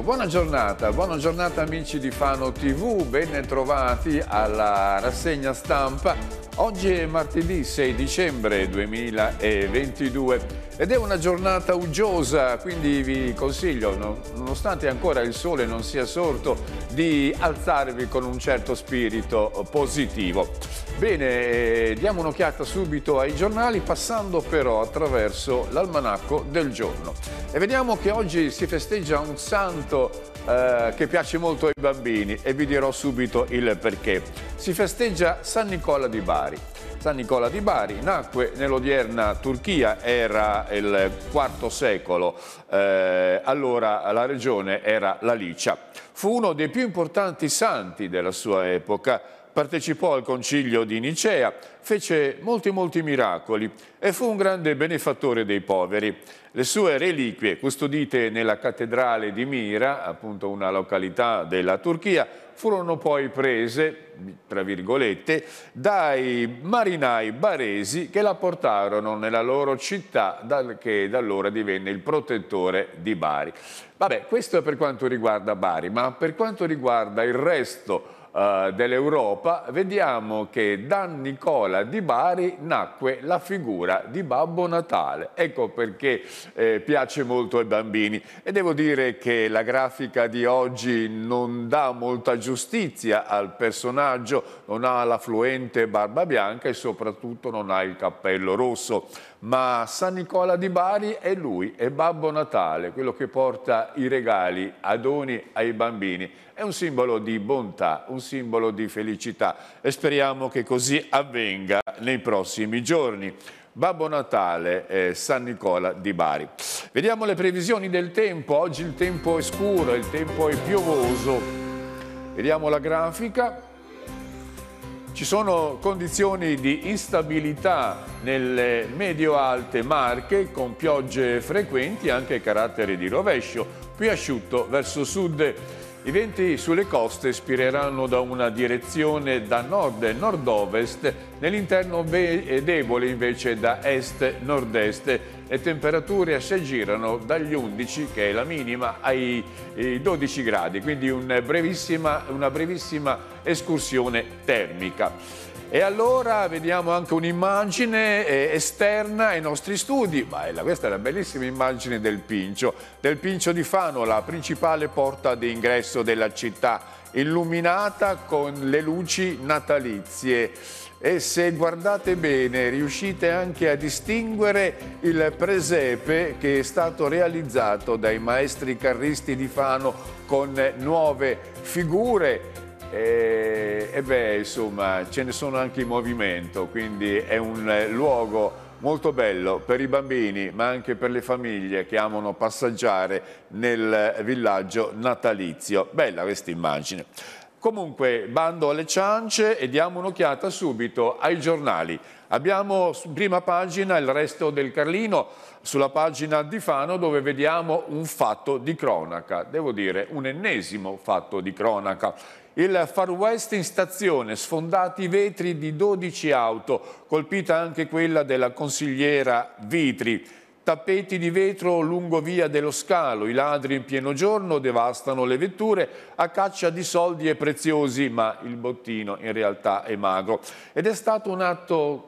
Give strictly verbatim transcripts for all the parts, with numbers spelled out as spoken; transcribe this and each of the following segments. Perfetto, buona giornata, buona giornata amici di Fano tivù, ben trovati alla rassegna stampa. Oggi è martedì sei dicembre duemilaventidue ed è una giornata uggiosa, quindi vi consiglio, no, nonostante ancora il sole non sia sorto, di alzarvi con un certo spirito positivo. Bene, diamo un'occhiata subito ai giornali, passando però attraverso l'almanacco del giorno. E vediamo che oggi si festeggia un santo eh, che piace molto ai bambini, e vi dirò subito il perché. Si festeggia San Nicola di Bari. San Nicola di Bari nacque nell'odierna Turchia, era il quarto secolo, eh, allora la regione era la Licia. Fu uno dei più importanti santi della sua epoca, partecipò al concilio di Nicea, fece molti molti miracoli e fu un grande benefattore dei poveri. Le sue reliquie, custodite nella cattedrale di Mira, appunto una località della Turchia, furono poi prese, tra virgolette, dai marinai baresi che la portarono nella loro città, dal che da allora divenne il protettore di Bari. Vabbè, questo è per quanto riguarda Bari, ma per quanto riguarda il resto Uh, dell'Europa, vediamo che da Nicola di Bari nacque la figura di Babbo Natale. Ecco perché eh, piace molto ai bambini, e devo dire che la grafica di oggi non dà molta giustizia al personaggio, non ha l'affluente barba bianca e soprattutto non ha il cappello rosso, ma San Nicola di Bari è lui, è Babbo Natale, quello che porta i regali, a doni ai bambini. È un simbolo di bontà, un simbolo di felicità, e speriamo che così avvenga nei prossimi giorni. Babbo Natale, eh, San Nicola di Bari. Vediamo le previsioni del tempo. Oggi il tempo è scuro, il tempo è piovoso. Vediamo la grafica. Ci sono condizioni di instabilità nelle medio-alte Marche, con piogge frequenti e anche caratteri di rovescio, più asciutto verso sud. I venti sulle coste spireranno da una direzione da nord e nord-ovest, nell'interno debole invece da est-nord-est, e temperature si aggirano dagli undici, che è la minima, ai dodici gradi, quindi una brevissima, una brevissima escursione termica. E allora vediamo anche un'immagine esterna ai nostri studi. Ma questa è la bellissima immagine del Pincio, del Pincio di Fano, la principale porta d'ingresso della città, illuminata con le luci natalizie. E se guardate bene riuscite anche a distinguere il presepe che è stato realizzato dai maestri carristi di Fano con nuove figure. E, e beh, insomma, ce ne sono anche in movimento, quindi è un luogo molto bello per i bambini, ma anche per le famiglie che amano passeggiare nel villaggio natalizio. Bella questa immagine. Comunque, bando alle ciance e diamo un'occhiata subito ai giornali. Abbiamo su prima pagina il resto del Carlino, sulla pagina di Fano, dove vediamo un fatto di cronaca, devo dire un ennesimo fatto di cronaca. Il Far West in stazione, sfondati i vetri di dodici auto, colpita anche quella della consigliera Vitri. Tappeti di vetro lungo via dello Scalo, i ladri in pieno giorno devastano le vetture a caccia di soldi e preziosi, ma il bottino in realtà è magro. Ed è stato un atto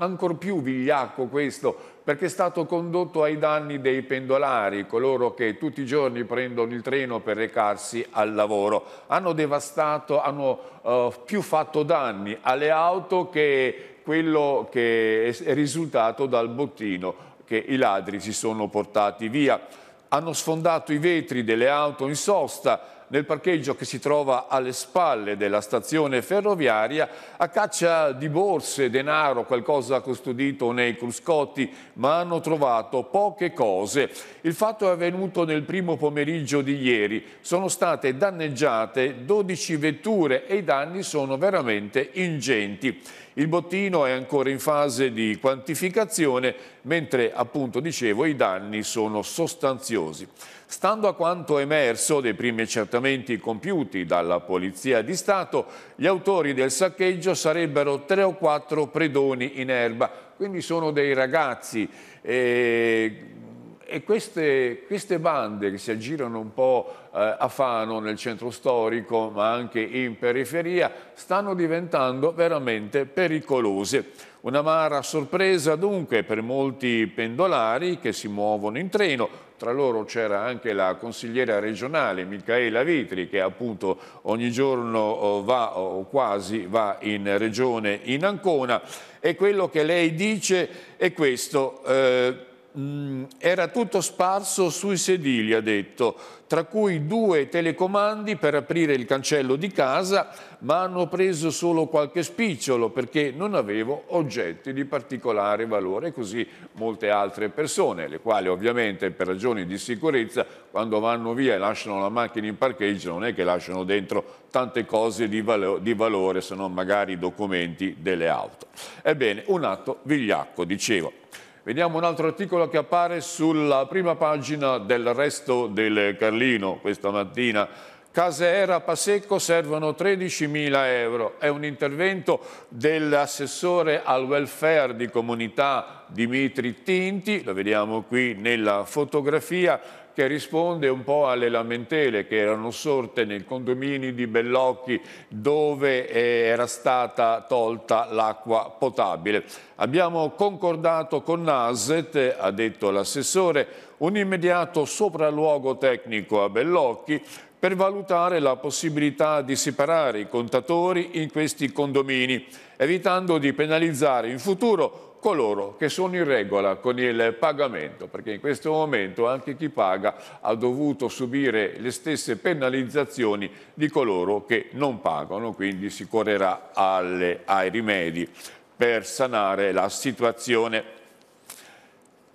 ancor più vigliacco questo, perché è stato condotto ai danni dei pendolari, coloro che tutti i giorni prendono il treno per recarsi al lavoro. Hanno devastato, hanno uh, più fatto danni alle auto che quello che è risultato dal bottino che i ladri si sono portati via. Hanno sfondato i vetri delle auto in sosta nel parcheggio che si trova alle spalle della stazione ferroviaria, a caccia di borse, denaro, qualcosa custodito nei cruscotti, ma hanno trovato poche cose. Il fatto è avvenuto nel primo pomeriggio di ieri. Sono state danneggiate dodici vetture e i danni sono veramente ingenti. Il bottino è ancora in fase di quantificazione, mentre, appunto, dicevo, i danni sono sostanziosi. Stando a quanto emerso dei primi accertamenti compiuti dalla Polizia di Stato, gli autori del saccheggio sarebbero tre o quattro predoni in erba, quindi sono dei ragazzi. Eh... E queste, queste bande che si aggirano un po' a Fano, nel centro storico, ma anche in periferia, stanno diventando veramente pericolose. Un'amara sorpresa dunque per molti pendolari che si muovono in treno. Tra loro c'era anche la consigliera regionale Michaela Vitri, che appunto ogni giorno va o quasi va in regione in Ancona, e quello che lei dice è questo: eh, mh, era tutto sparso sui sedili, ha detto, tra cui due telecomandi per aprire il cancello di casa, ma hanno preso solo qualche spicciolo perché non avevo oggetti di particolare valore, così molte altre persone, le quali ovviamente per ragioni di sicurezza quando vanno via e lasciano la macchina in parcheggio non è che lasciano dentro tante cose di, valo di valore, se non magari i documenti delle auto. Ebbene, un atto vigliacco, dicevo. Vediamo un altro articolo che appare sulla prima pagina del Resto del Carlino questa mattina. Caseera a Pasecco servono tredicimila euro. È un intervento dell'assessore al welfare di comunità Dimitri Tinti, lo vediamo qui nella fotografia, che risponde un po' alle lamentele che erano sorte nei condomini di Bellocchi dove era stata tolta l'acqua potabile. Abbiamo concordato con Naset, ha detto l'assessore, un immediato sopralluogo tecnico a Bellocchi per valutare la possibilità di separare i contatori in questi condomini, evitando di penalizzare in futuro coloro che sono in regola con il pagamento, perché in questo momento anche chi paga ha dovuto subire le stesse penalizzazioni di coloro che non pagano, quindi si correrà alle, ai rimedi per sanare la situazione.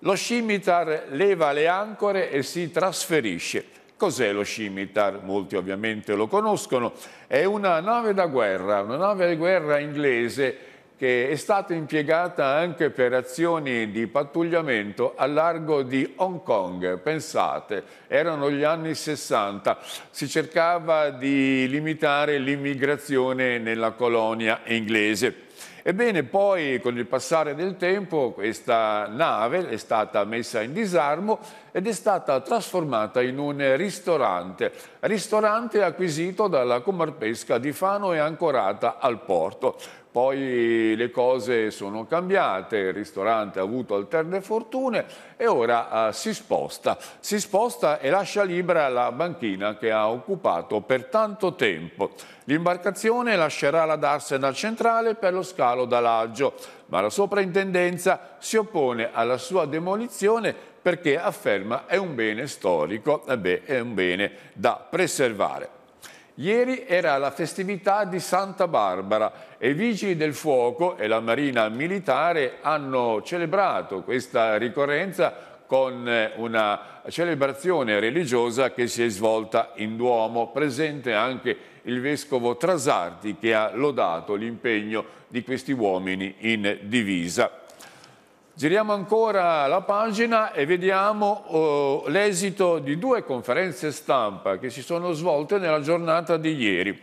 Lo Scimitar leva le ancore e si trasferisce. Cos'è lo Scimitar? Molti ovviamente lo conoscono. È una nave da guerra, una nave da guerra inglese, che è stata impiegata anche per azioni di pattugliamento al largo di Hong Kong. Pensate, erano gli anni sessanta, si cercava di limitare l'immigrazione nella colonia inglese. Ebbene, poi con il passare del tempo questa nave è stata messa in disarmo ed è stata trasformata in un ristorante, ristorante acquisito dalla Comarpesca di Fano e ancorata al porto. Poi le cose sono cambiate, il ristorante ha avuto alterne fortune e ora eh, si sposta. Si sposta e lascia libera la banchina che ha occupato per tanto tempo. L'imbarcazione lascerà la darsena centrale per lo scalo d'Alaggio, ma la soprintendenza si oppone alla sua demolizione perché afferma è un bene storico, e beh, è un bene da preservare. Ieri era la festività di Santa Barbara e i Vigili del Fuoco e la Marina Militare hanno celebrato questa ricorrenza con una celebrazione religiosa che si è svolta in Duomo, presente anche il vescovo Trasarti che ha lodato l'impegno di questi uomini in divisa. Giriamo ancora la pagina e vediamo oh, l'esito di due conferenze stampa che si sono svolte nella giornata di ieri.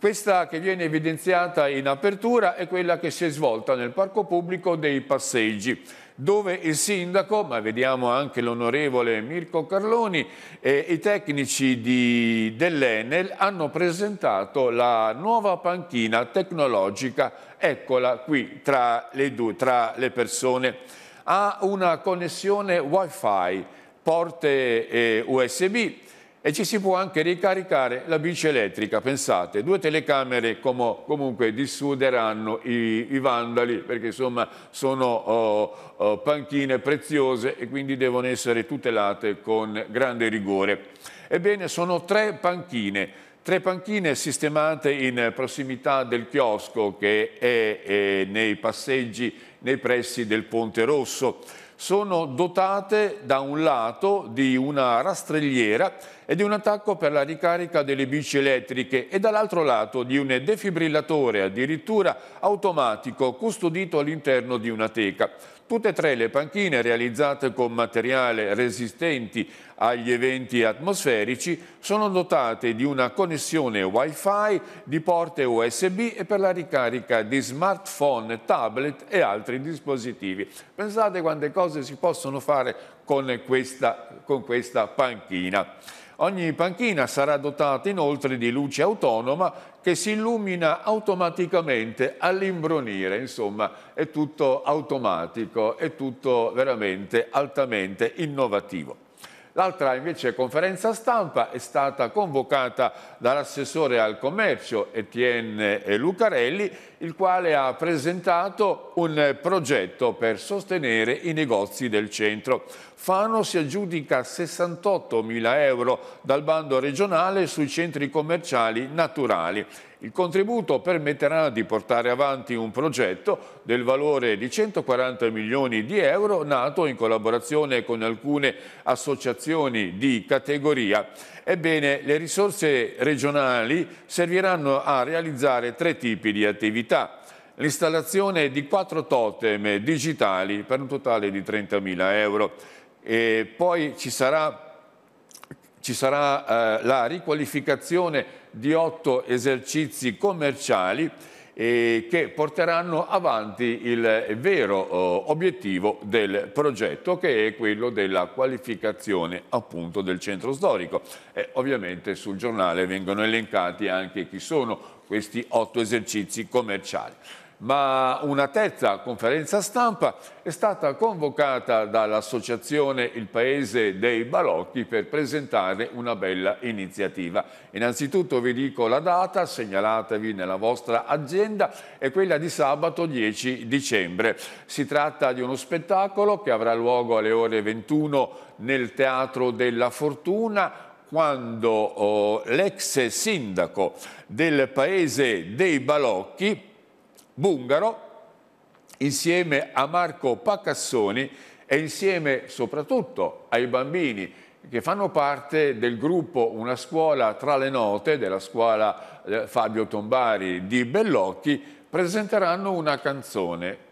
Questa che viene evidenziata in apertura è quella che si è svolta nel parco pubblico dei Passeggi, dove il sindaco, ma vediamo anche l'onorevole Mirko Carloni, e i tecnici di, dell'Enel hanno presentato la nuova panchina tecnologica, eccola qui tra le, due, tra le persone. Ha una connessione wifi, porte eh, U S B e ci si può anche ricaricare la bici elettrica, pensate, due telecamere com comunque dissuderanno i, i vandali, perché insomma sono oh, oh, panchine preziose e quindi devono essere tutelate con grande rigore. Ebbene, sono tre panchine, tre panchine sistemate in prossimità del chiosco che è, è nei passeggi, nei pressi del Ponte Rosso. Sono dotate da un lato di una rastrelliera e di un attacco per la ricarica delle bici elettriche e dall'altro lato di un defibrillatore addirittura automatico custodito all'interno di una teca. Tutte e tre le panchine, realizzate con materiale resistenti agli eventi atmosferici, sono dotate di una connessione wifi, di porte U S B e per la ricarica di smartphone, tablet e altri dispositivi. Pensate quante cose si possono fare con questa, con questa panchina. Ogni panchina sarà dotata inoltre di luce autonoma che si illumina automaticamente all'imbronire, insomma è tutto automatico, è tutto veramente altamente innovativo. L'altra invece conferenza stampa è stata convocata dall'assessore al commercio Etienne Lucarelli, il quale ha presentato un progetto per sostenere i negozi del centro. Fano si aggiudica sessantottomila euro dal bando regionale sui centri commerciali naturali. Il contributo permetterà di portare avanti un progetto del valore di centoquaranta milioni di euro nato in collaborazione con alcune associazioni di categoria. Ebbene, le risorse regionali serviranno a realizzare tre tipi di attività. L'installazione di quattro totem digitali per un totale di trentamila euro. E poi ci sarà... Ci sarà eh, la riqualificazione di otto esercizi commerciali eh, che porteranno avanti il vero eh, obiettivo del progetto, che è quello della qualificazione appunto del centro storico. E ovviamente sul giornale vengono elencati anche chi sono questi otto esercizi commerciali. Ma una terza conferenza stampa è stata convocata dall'associazione Il Paese dei Balocchi per presentare una bella iniziativa. Innanzitutto vi dico la data, segnalatevi nella vostra agenda, è quella di sabato dieci dicembre. Si tratta di uno spettacolo che avrà luogo alle ore ventuno nel Teatro della Fortuna, quando oh, l'ex sindaco del Paese dei Balocchi Bungaro, insieme a Marco Pacassoni e insieme soprattutto ai bambini che fanno parte del gruppo Una scuola tra le note della scuola Fabio Tombari di Bellocchi, presenteranno una canzone.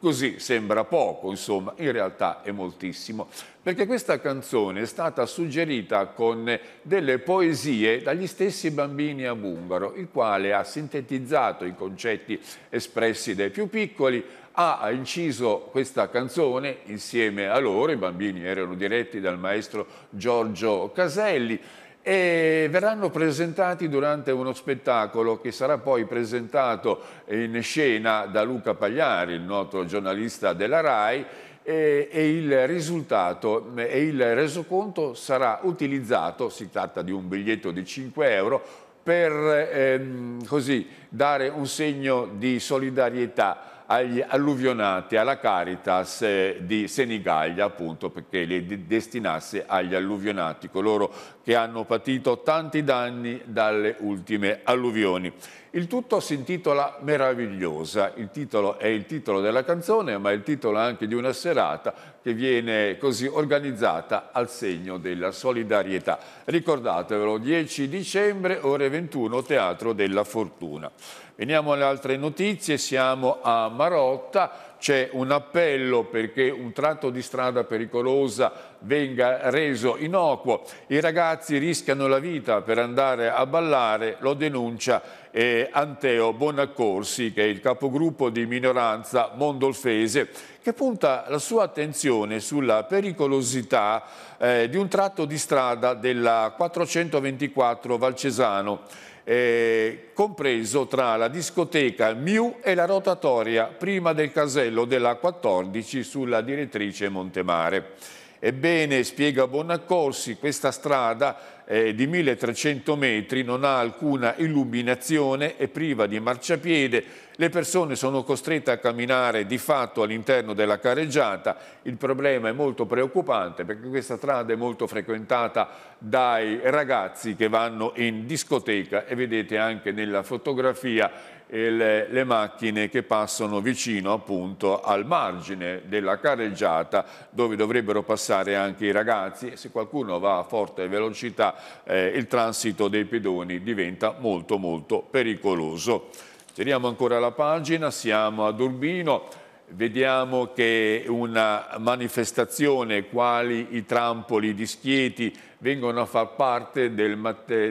Così sembra poco, insomma, in realtà è moltissimo, perché questa canzone è stata suggerita con delle poesie dagli stessi bambini a Bungaro, il quale ha sintetizzato i concetti espressi dai più piccoli, ha inciso questa canzone insieme a loro. I bambini erano diretti dal maestro Giorgio Caselli e verranno presentati durante uno spettacolo che sarà poi presentato in scena da Luca Panichi, il noto giornalista della RAI, e, e il risultato e il resoconto sarà utilizzato, si tratta di un biglietto di cinque euro, per ehm, così dare un segno di solidarietà agli alluvionati, alla Caritas di Senigallia, appunto perché le destinasse agli alluvionati, coloro che hanno patito tanti danni dalle ultime alluvioni. Il tutto si intitola Meravigliosa, il titolo è il titolo della canzone, ma è il titolo anche di una serata che viene così organizzata al segno della solidarietà. Ricordatevelo, dieci dicembre, ore ventuno, Teatro della Fortuna. Veniamo alle altre notizie, siamo a Marotta, c'è un appello perché un tratto di strada pericolosa venga reso innocuo. I ragazzi rischiano la vita per andare a ballare, lo denuncia eh, Anteo Bonaccorsi, che è il capogruppo di minoranza Mondolfese, che punta la sua attenzione sulla pericolosità eh, di un tratto di strada della quattrocentoventiquattro Valcesano, Eh, compreso tra la discoteca Miu e la rotatoria prima del casello della quattordici sulla direttrice Montemare. Ebbene, spiega Bonaccorsi, questa strada eh, di milletrecento metri non ha alcuna illuminazione, è priva di marciapiede, le persone sono costrette a camminare di fatto all'interno della carreggiata. Il problema è molto preoccupante perché questa strada è molto frequentata dai ragazzi che vanno in discoteca, e vedete anche nella fotografia Le, le macchine che passano vicino appunto al margine della carreggiata dove dovrebbero passare anche i ragazzi, e se qualcuno va a forte velocità eh, il transito dei pedoni diventa molto molto pericoloso. Tiriamo ancora la pagina, siamo ad Urbino, vediamo che una manifestazione quali i trampoli di Schieti vengono a far parte del,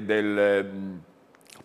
del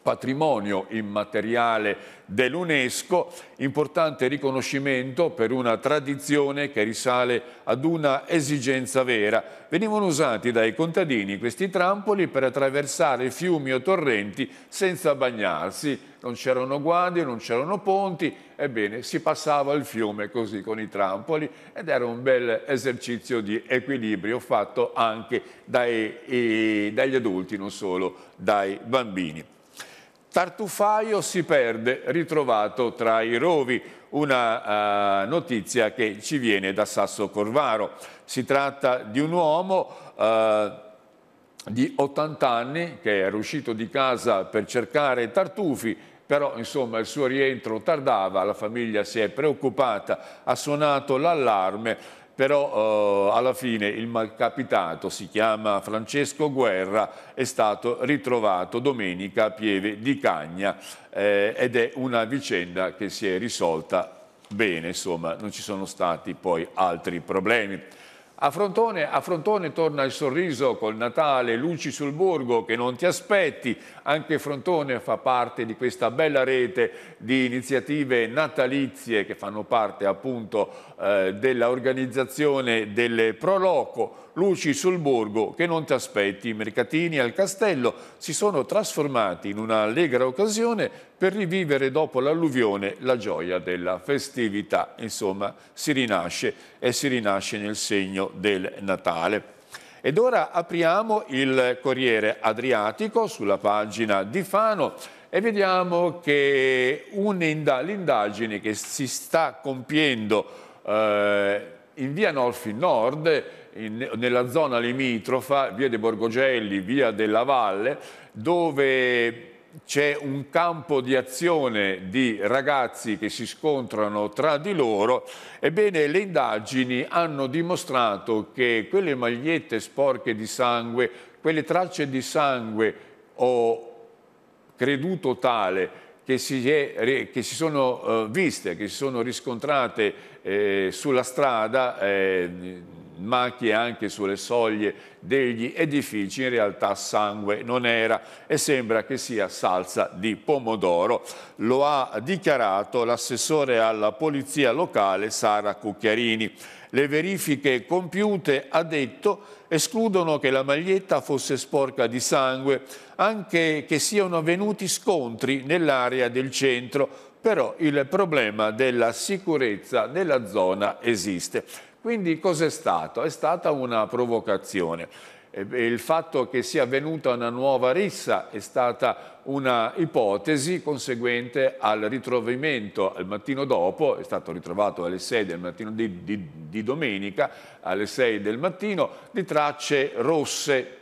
patrimonio immateriale dell'UNESCO, importante riconoscimento per una tradizione che risale ad una esigenza vera. Venivano usati dai contadini questi trampoli per attraversare fiumi o torrenti senza bagnarsi. Non c'erano guardie, non c'erano ponti, ebbene si passava il fiume così con i trampoli ed era un bel esercizio di equilibrio fatto anche dai, e, dagli adulti, non solo dai bambini. Tartufaio si perde, ritrovato tra i rovi, una uh, notizia che ci viene da Sasso Corvaro. Si tratta di un uomo uh, di ottanta anni che era uscito di casa per cercare tartufi, però insomma il suo rientro tardava, la famiglia si è preoccupata, ha suonato l'allarme, però eh, alla fine il malcapitato, si chiama Francesco Guerra, è stato ritrovato domenica a Pieve di Cagna eh, ed è una vicenda che si è risolta bene, insomma non ci sono stati poi altri problemi. A Frontone, a Frontone torna il sorriso col Natale, luci sul borgo che non ti aspetti. Anche Frontone fa parte di questa bella rete di iniziative natalizie che fanno parte appunto eh, dell'organizzazione del Proloco. Luci sul borgo che non ti aspetti. I mercatini al castello si sono trasformati in una allegra occasione per rivivere dopo l'alluvione la gioia della festività. Insomma, si rinasce e si rinasce nel segno del Natale. Ed ora apriamo il Corriere Adriatico sulla pagina di Fano e vediamo che l'indagine che si sta compiendo eh, in via Nolfi Nord, In, nella zona limitrofa, via dei Borgogelli, via della Valle, dove c'è un campo di azione di ragazzi che si scontrano tra di loro. Ebbene, le indagini hanno dimostrato che quelle magliette sporche di sangue, quelle tracce di sangue o creduto tale che si, è, che si sono uh, viste, che si sono riscontrate eh, sulla strada, eh, macchie anche sulle soglie degli edifici, in realtà sangue non era e sembra che sia salsa di pomodoro. Lo ha dichiarato l'assessore alla polizia locale Sara Cucchiarini. Le verifiche compiute, ha detto, escludono che la maglietta fosse sporca di sangue, anche che siano avvenuti scontri nell'area del centro, però il problema della sicurezza nella zona esiste. Quindi cos'è stato? È stata una provocazione. Il fatto che sia avvenuta una nuova rissa è stata una ipotesi conseguente al ritrovamento al mattino dopo. È stato ritrovato alle sei del mattino di, di, di domenica, alle sei del mattino, di tracce rosse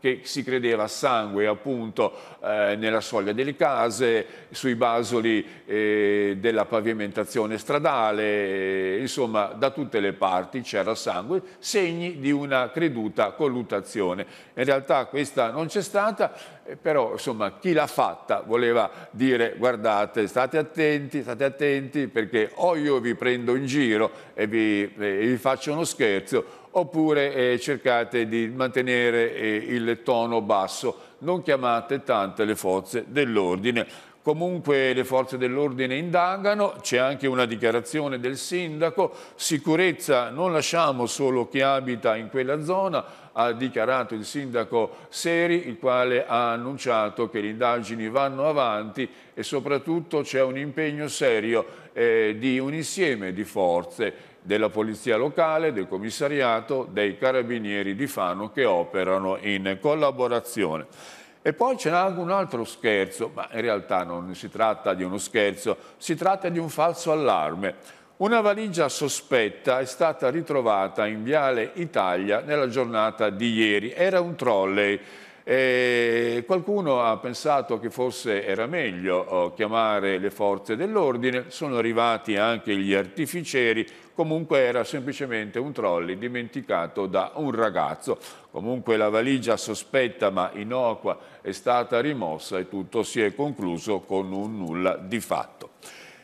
che si credeva sangue appunto eh, nella soglia delle case, sui basoli eh, della pavimentazione stradale, eh, insomma da tutte le parti c'era sangue, segni di una creduta colluttazione. In realtà questa non c'è stata, eh, però insomma chi l'ha fatta voleva dire guardate, state attenti, state attenti perché o io vi prendo in giro e vi, eh, vi faccio uno scherzo, oppure eh, cercate di mantenere eh, il tono basso, non chiamate tante le forze dell'ordine. Comunque le forze dell'ordine indagano, c'è anche una dichiarazione del sindaco, sicurezza non lasciamo solo chi abita in quella zona, ha dichiarato il sindaco Seri, il quale ha annunciato che le indagini vanno avanti e soprattutto c'è un impegno serio eh, di un insieme di forze, della polizia locale, del commissariato, dei carabinieri di Fano che operano in collaborazione. E poi c'è anche un altro scherzo, ma in realtà non si tratta di uno scherzo, si tratta di un falso allarme. Una valigia sospetta è stata ritrovata in Viale Italia nella giornata di ieri. Era un trolley. E qualcuno ha pensato che forse era meglio chiamare le forze dell'ordine, sono arrivati anche gli artificieri, comunque era semplicemente un trolley dimenticato da un ragazzo. Comunque la valigia sospetta ma innocua è stata rimossa e tutto si è concluso con un nulla di fatto.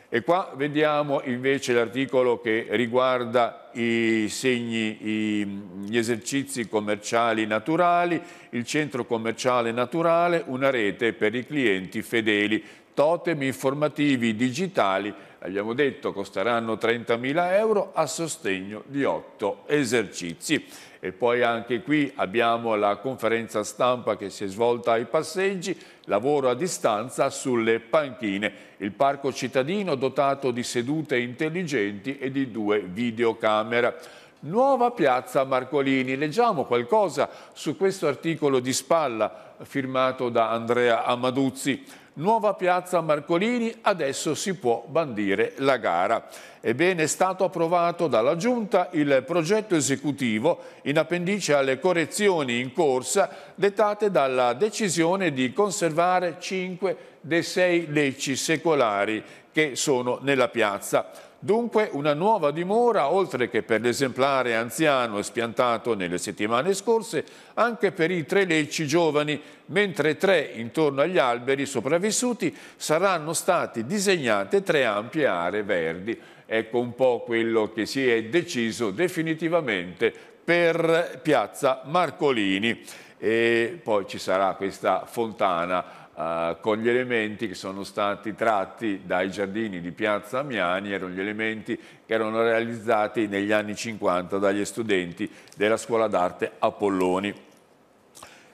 E qua vediamo invece l'articolo che riguarda i segni, i, gli esercizi commerciali naturali, il centro commerciale naturale, una rete per i clienti fedeli, totem informativi digitali, abbiamo detto costeranno trentamila euro a sostegno di otto esercizi. E poi anche qui abbiamo la conferenza stampa che si è svolta ai Passeggi, lavoro a distanza sulle panchine, il parco cittadino dotato di sedute intelligenti e di due videocamera. Nuova piazza Marcolini, leggiamo qualcosa su questo articolo di spalla firmato da Andrea Amaduzzi. Nuova piazza Marcolini, adesso si può bandire la gara. Ebbene, è stato approvato dalla Giunta il progetto esecutivo in appendice alle correzioni in corsa dettate dalla decisione di conservare cinque dei sei lecci secolari che sono nella piazza. Dunque una nuova dimora, oltre che per l'esemplare anziano espiantato nelle settimane scorse, anche per i tre lecci giovani, mentre tre intorno agli alberi sopravvissuti saranno state disegnate tre ampie aree verdi. Ecco un po' quello che si è deciso definitivamente per Piazza Marcolini. E poi ci sarà questa fontana Uh, con gli elementi che sono stati tratti dai giardini di Piazza Amiani, erano gli elementi che erano realizzati negli anni cinquanta dagli studenti della Scuola d'Arte Apolloni.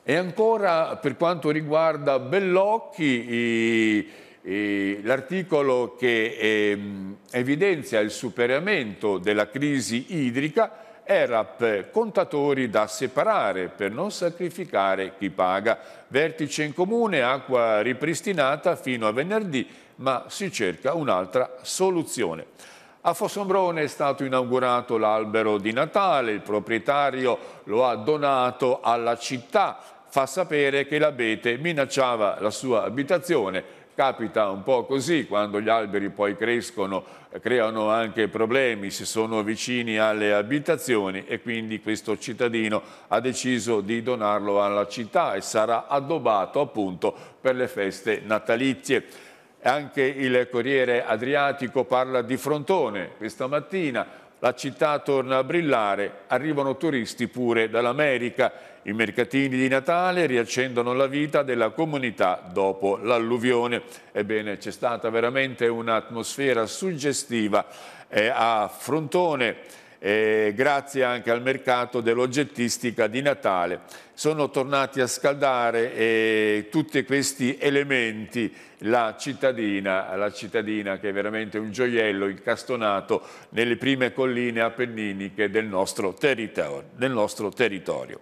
E ancora per quanto riguarda Bellocchi, l'articolo che ehm, evidenzia il superamento della crisi idrica, E R A P, contatori da separare per non sacrificare chi paga. Vertice in comune, acqua ripristinata fino a venerdì, ma si cerca un'altra soluzione. A Fossombrone è stato inaugurato l'albero di Natale, il proprietario lo ha donato alla città, fa sapere che l'abete minacciava la sua abitazione. Capita un po' così, quando gli alberi poi crescono, creano anche problemi se sono vicini alle abitazioni, e quindi questo cittadino ha deciso di donarlo alla città e sarà addobbato appunto per le feste natalizie. Anche il Corriere Adriatico parla di Frontone questa mattina. La città torna a brillare, arrivano turisti pure dall'America. I mercatini di Natale riaccendono la vita della comunità dopo l'alluvione. Ebbene, c'è stata veramente un'atmosfera suggestiva eh, a Frontone, eh, grazie anche al mercato dell'oggettistica di Natale. Sono tornati a scaldare eh, tutti questi elementi. La cittadina, la cittadina che è veramente un gioiello incastonato nelle prime colline appenniniche del nostro territorio. Del nostro territorio.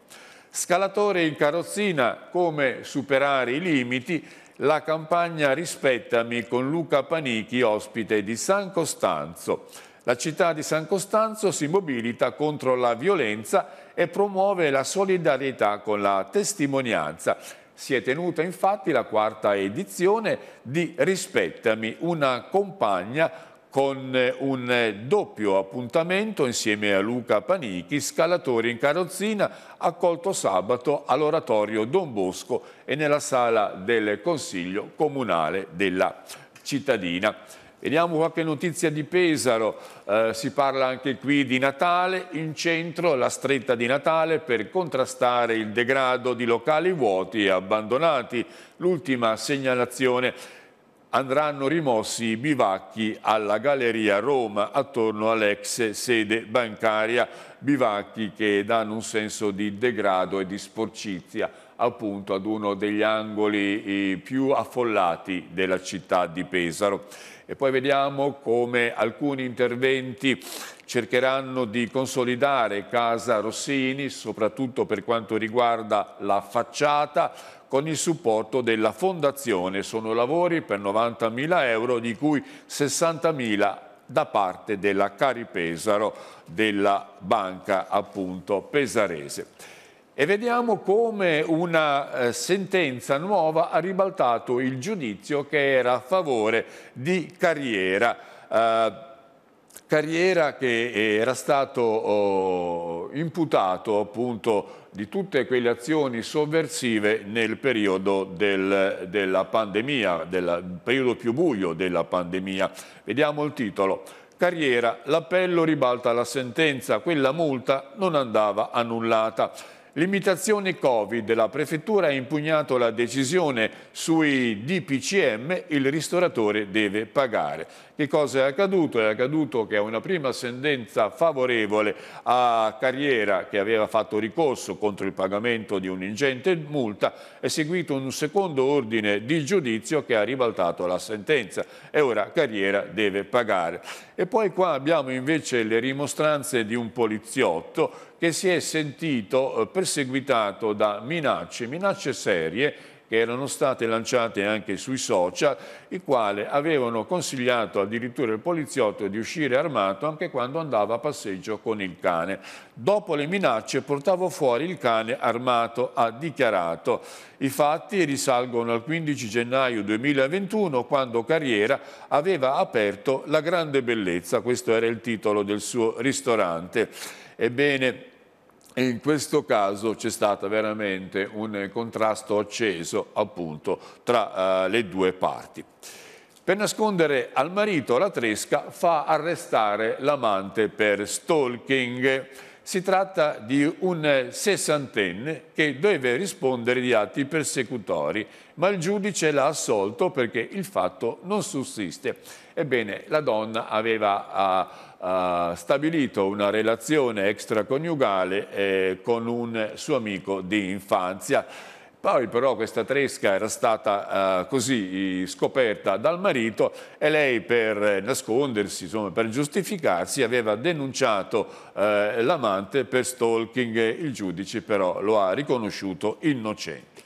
Scalatore in carrozzina, come superare i limiti, la campagna Rispettami con Luca Panichi, ospite di San Costanzo. La città di San Costanzo si mobilita contro la violenza e promuove la solidarietà con la testimonianza. Si è tenuta infatti la quarta edizione di Rispettami, una compagna con un doppio appuntamento insieme a Luca Panichi, scalatore in carrozzina, accolto sabato all'oratorio Don Bosco e nella sala del Consiglio Comunale della cittadina. Vediamo qualche notizia di Pesaro, eh, si parla anche qui di Natale, in centro la stretta di Natale per contrastare il degrado di locali vuoti e abbandonati. L'ultima segnalazione: andranno rimossi i bivacchi alla Galleria Roma attorno all'ex sede bancaria, bivacchi che danno un senso di degrado e di sporcizia appunto ad uno degli angoli più affollati della città di Pesaro. E poi vediamo come alcuni interventi cercheranno di consolidare Casa Rossini, soprattutto per quanto riguarda la facciata, con il supporto della Fondazione. Sono lavori per novantamila euro, di cui sessantamila da parte della Cari Pesaro, della banca appunto pesarese. E vediamo come una eh, sentenza nuova ha ribaltato il giudizio che era a favore di Carriera. Eh, Carriera che era stato oh, imputato appunto di tutte quelle azioni sovversive nel periodo del, della pandemia, del periodo più buio della pandemia. Vediamo il titolo. Carriera, l'appello ribalta la sentenza, quella multa non andava annullata. Limitazioni Covid, la prefettura ha impugnato la decisione sui D P C M, il ristoratore deve pagare. Che cosa è accaduto? È accaduto che a una prima sentenza favorevole a Carriera, che aveva fatto ricorso contro il pagamento di un'ingente multa, è seguito un secondo ordine di giudizio che ha ribaltato la sentenza e ora Carriera deve pagare. E poi qua abbiamo invece le rimostranze di un poliziotto che si è sentito perseguitato da minacce, minacce serie che erano state lanciate anche sui social, i quali avevano consigliato addirittura al poliziotto di uscire armato anche quando andava a passeggio con il cane. Dopo le minacce portavo fuori il cane armato, ha dichiarato. I fatti risalgono al quindici gennaio duemilaventuno, quando Carriera aveva aperto La Grande Bellezza, questo era il titolo del suo ristorante. Ebbene, in questo caso c'è stato veramente un contrasto acceso appunto tra uh, le due parti. Per nascondere al marito la tresca fa arrestare l'amante per stalking. Si tratta di un sessantenne che deve rispondere di atti persecutori, ma il giudice l'ha assolto perché il fatto non sussiste. Ebbene, la donna aveva uh, ha stabilito una relazione extraconiugale eh, con un suo amico di infanzia. Poi però questa tresca era stata eh, così scoperta dal marito e lei, per nascondersi, insomma, per giustificarsi, aveva denunciato eh, l'amante per stalking. Il giudice però lo ha riconosciuto innocente.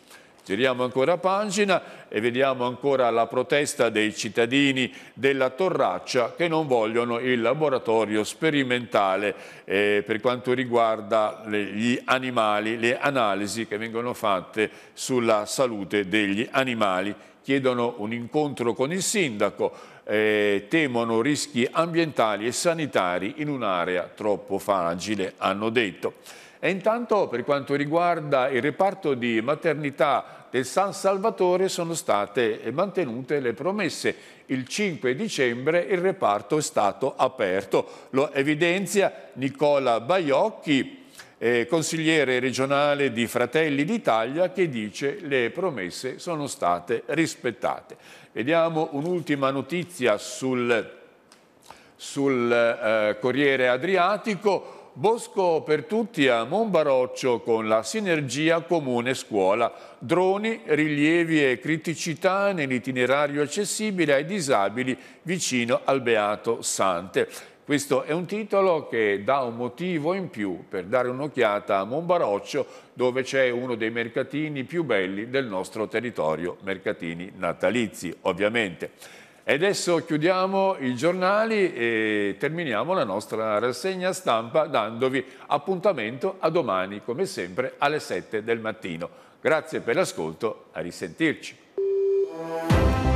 Giriamo ancora pagina e vediamo ancora la protesta dei cittadini della Torraccia che non vogliono il laboratorio sperimentale eh, per quanto riguarda le, gli animali, le analisi che vengono fatte sulla salute degli animali. Chiedono un incontro con il sindaco, eh, temono rischi ambientali e sanitari in un'area troppo fragile, hanno detto. E intanto, per quanto riguarda il reparto di maternità del San Salvatore, sono state mantenute le promesse. Il cinque dicembre il reparto è stato aperto. Lo evidenzia Nicola Baiocchi, eh, consigliere regionale di Fratelli d'Italia, che dice che le promesse sono state rispettate. Vediamo un'ultima notizia sul, sul eh, Corriere Adriatico. Bosco per tutti a Monbaroccio con la sinergia comune-scuola. Droni, rilievi e criticità nell'itinerario accessibile ai disabili vicino al Beato Sante. Questo è un titolo che dà un motivo in più per dare un'occhiata a Monbaroccio, dove c'è uno dei mercatini più belli del nostro territorio, mercatini natalizi ovviamente. E adesso chiudiamo i giornali e terminiamo la nostra rassegna stampa dandovi appuntamento a domani, come sempre, alle sette del mattino. Grazie per l'ascolto, a risentirci.